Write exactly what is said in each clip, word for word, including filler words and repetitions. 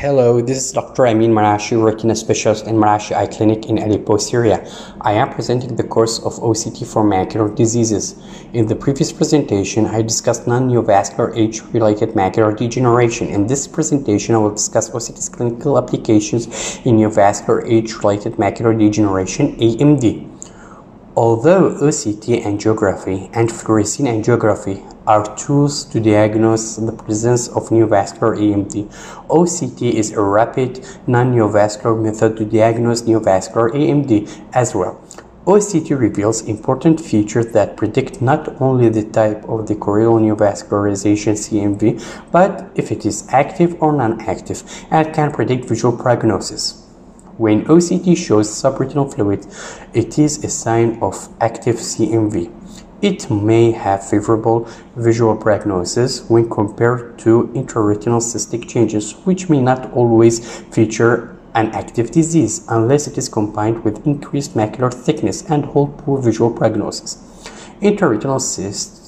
Hello, this is Doctor Amin Marashi, Retina Specialist in Marashi Eye Clinic in Aleppo, Syria. I am presenting the course of O C T for macular diseases. In the previous presentation, I discussed non-neovascular age-related macular degeneration. In this presentation, I will discuss O C T's clinical applications in neovascular age-related macular degeneration, A M D. Although O C T angiography and fluorescein angiography are tools to diagnose the presence of neovascular A M D, O C T is a rapid non-neovascular method to diagnose neovascular A M D as well. O C T reveals important features that predict not only the type of the choroidal neovascularization C N V, but if it is active or non-active, and can predict visual prognosis. When O C T shows subretinal fluid, it is a sign of active C N V. It may have favorable visual prognosis when compared to intraretinal cystic changes, which may not always feature an active disease unless it is combined with increased macular thickness and hold poor visual prognosis. Intraretinal cysts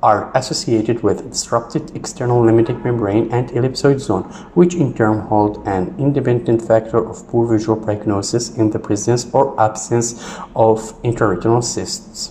are associated with disrupted external limiting membrane and ellipsoid zone, which in turn hold an independent factor of poor visual prognosis in the presence or absence of intraretinal cysts.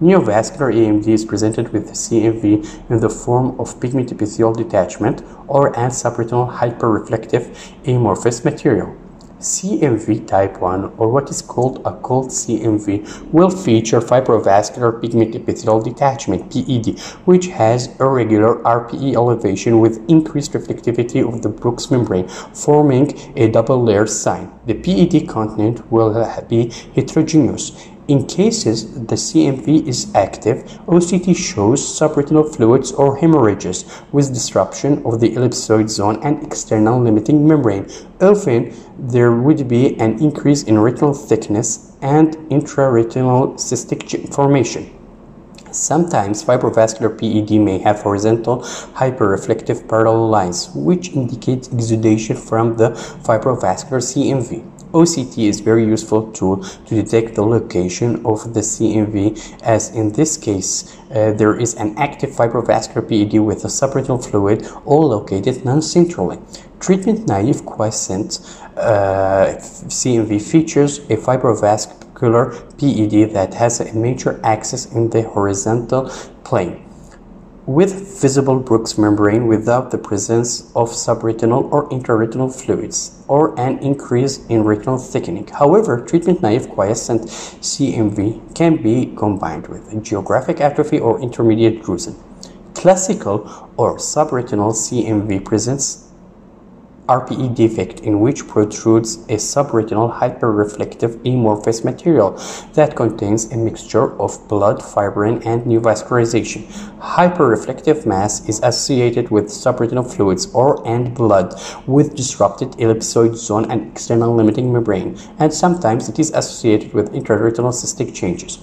Neovascular A M D is presented with C N V in the form of pigment epithelial detachment or an subretinal hyperreflective amorphous material. C N V type one, or what is called occult C N V, will feature fibrovascular pigment epithelial detachment (P E D), which has irregular R P E elevation with increased reflectivity of the Brooks membrane, forming a double-layer sign. The P E D content will be heterogeneous. In cases the C N V is active, O C T shows subretinal fluids or hemorrhages with disruption of the ellipsoid zone and external limiting membrane. Often there would be an increase in retinal thickness and intraretinal cystic formation. Sometimes fibrovascular P E D may have horizontal hyperreflective parallel lines, which indicates exudation from the fibrovascular C N V. O C T is a very useful tool to detect the location of the C N V, as in this case uh, there is an active fibrovascular P E D with a subretinal fluid all located non-centrally. Treatment-naive quiescent uh, C N V features a fibrovascular P E D that has a major axis in the horizontal plane, with visible Brooks membrane without the presence of subretinal or intraretinal fluids or an increase in retinal thickening. However, treatment-naive quiescent C N V can be combined with geographic atrophy or intermediate drusen. Classical or subretinal C N V presents R P E defect, in which protrudes a subretinal hyperreflective amorphous material that contains a mixture of blood, fibrin, and neovascularization. Hyperreflective mass is associated with subretinal fluids or and blood with disrupted ellipsoid zone and external limiting membrane, and sometimes it is associated with intraretinal cystic changes.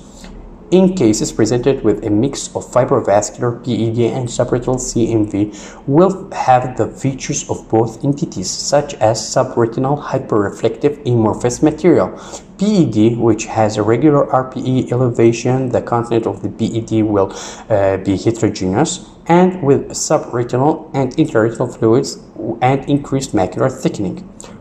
In cases presented with a mix of fibrovascular P E D and subretinal C N V, will have the features of both entities, such as subretinal hyperreflective amorphous material, P E D, which has a regular R P E elevation. The content of the P E D will uh, be heterogeneous, and with subretinal and intraretinal fluids and increased macular thickening.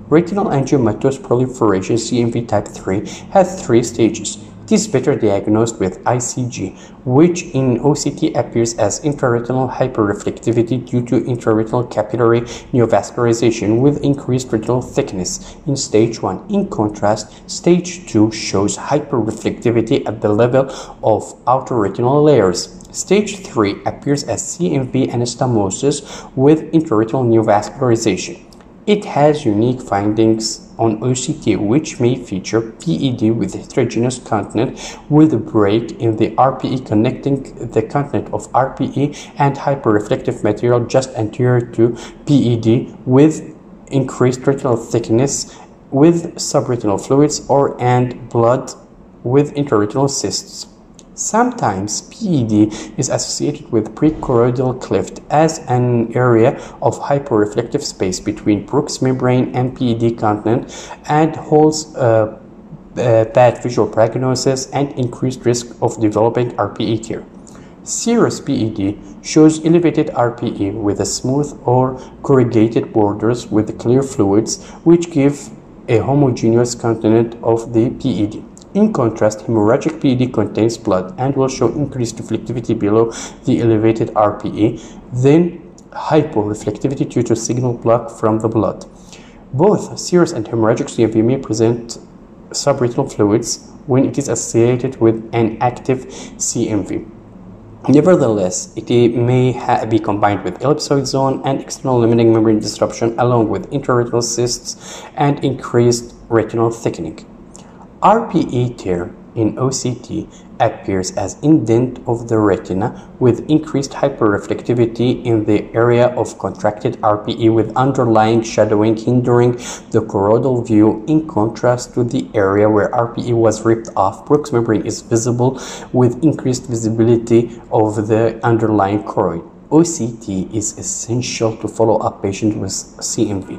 Retinal angiomatous proliferation C N V type three has three stages. It is better diagnosed with I C G, which in O C T appears as intraretinal hyperreflectivity due to intraretinal capillary neovascularization with increased retinal thickness in stage one. In contrast, stage two shows hyperreflectivity at the level of outer retinal layers. Stage three appears as C N V anastomosis with intraretinal neovascularization. It has unique findings on O C T, which may feature P E D with heterogeneous content, with a break in the R P E connecting the content of R P E and hyperreflective material just anterior to P E D, with increased retinal thickness, with subretinal fluids or and blood, with intraretinal cysts. Sometimes P E D is associated with prechoroidal cleft as an area of hyperreflective space between Brooks membrane and P E D content, and holds uh, uh, bad visual prognosis and increased risk of developing R P E tear. Serous P E D shows elevated R P E with a smooth or corrugated borders with clear fluids, which give a homogeneous content of the P E D. In contrast, hemorrhagic P E D contains blood and will show increased reflectivity below the elevated R P E, then hyporeflectivity due to signal block from the blood. Both serous and hemorrhagic C N V may present subretinal fluids when it is associated with an active C N V. Nevertheless, it may be combined with ellipsoid zone and external limiting membrane disruption, along with intraretinal cysts and increased retinal thickening. R P E tear in O C T appears as indent of the retina with increased hyperreflectivity in the area of contracted R P E with underlying shadowing hindering the choroidal view, in contrast to the area where R P E was ripped off. Bruch's membrane is visible with increased visibility of the underlying choroid. O C T is essential to follow up patients with C N V.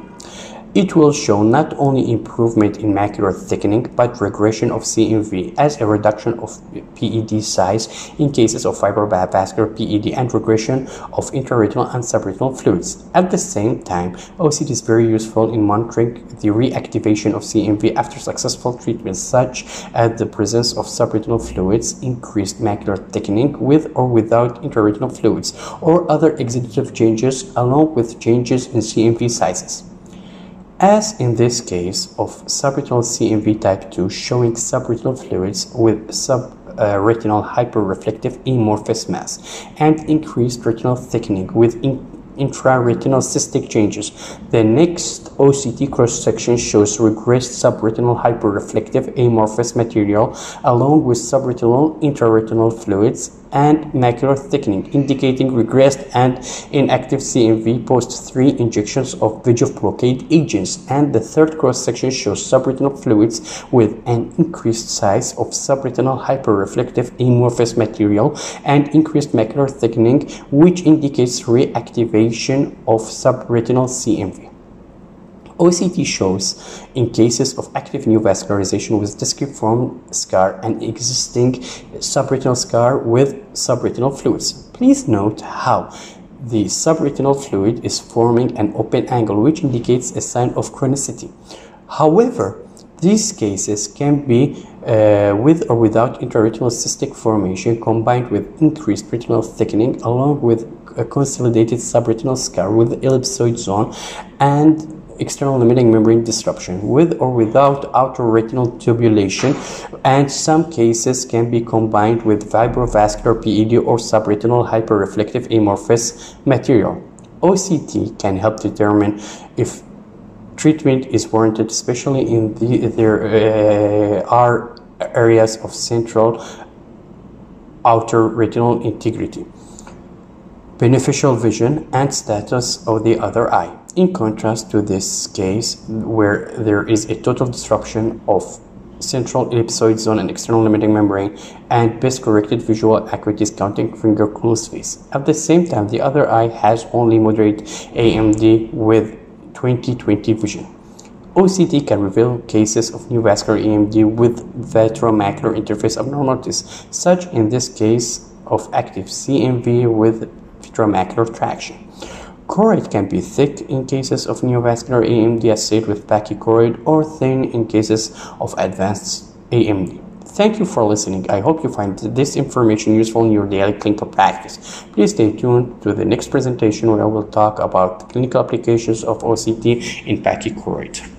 It will show not only improvement in macular thickening, but regression of C N V as a reduction of P E D size in cases of fibrovascular P E D and regression of intraretinal and subretinal fluids. At the same time, O C T is very useful in monitoring the reactivation of C N V after successful treatment, such as the presence of subretinal fluids, increased macular thickening with or without intraretinal fluids, or other exudative changes, along with changes in C N V sizes. As in this case of subretinal C N V type two showing subretinal fluids with subretinal uh, hyperreflective amorphous mass and increased retinal thickening with in intraretinal cystic changes, the next O C T cross-section shows regressed subretinal hyperreflective amorphous material along with subretinal intraretinal fluids and macular thickening, indicating regressed and inactive C N V post three injections of VEGF blockade agents. And the third cross-section shows subretinal fluids with an increased size of subretinal hyperreflective amorphous material and increased macular thickening, which indicates reactivation of subretinal C N V. O C T shows in cases of active new vascularization with disciform scar and existing subretinal scar with subretinal fluids. Please note how the subretinal fluid is forming an open angle, which indicates a sign of chronicity. However, these cases can be uh, with or without intraretinal cystic formation combined with increased retinal thickening along with a consolidated subretinal scar with ellipsoid zone and external limiting membrane disruption with or without outer retinal tubulation, and some cases can be combined with fibrovascular P E D or subretinal hyperreflective amorphous material. O C T can help determine if treatment is warranted, especially in the there uh, are areas of central outer retinal integrity, beneficial vision, and status of the other eye. In contrast to this case, where there is a total disruption of central ellipsoid zone and external limiting membrane and best corrected visual acuity is counting finger close face. At the same time, the other eye has only moderate A M D with twenty twenty vision. O C T can reveal cases of new vascular A M D with veteromacular interface abnormalities, such in this case of active C N V with veteromacular traction. Choroid can be thick in cases of neovascular A M D associated with pachychoroid, or thin in cases of advanced A M D. Thank you for listening. I hope you find this information useful in your daily clinical practice. Please stay tuned to the next presentation where I will talk about the clinical applications of O C T in pachychoroid.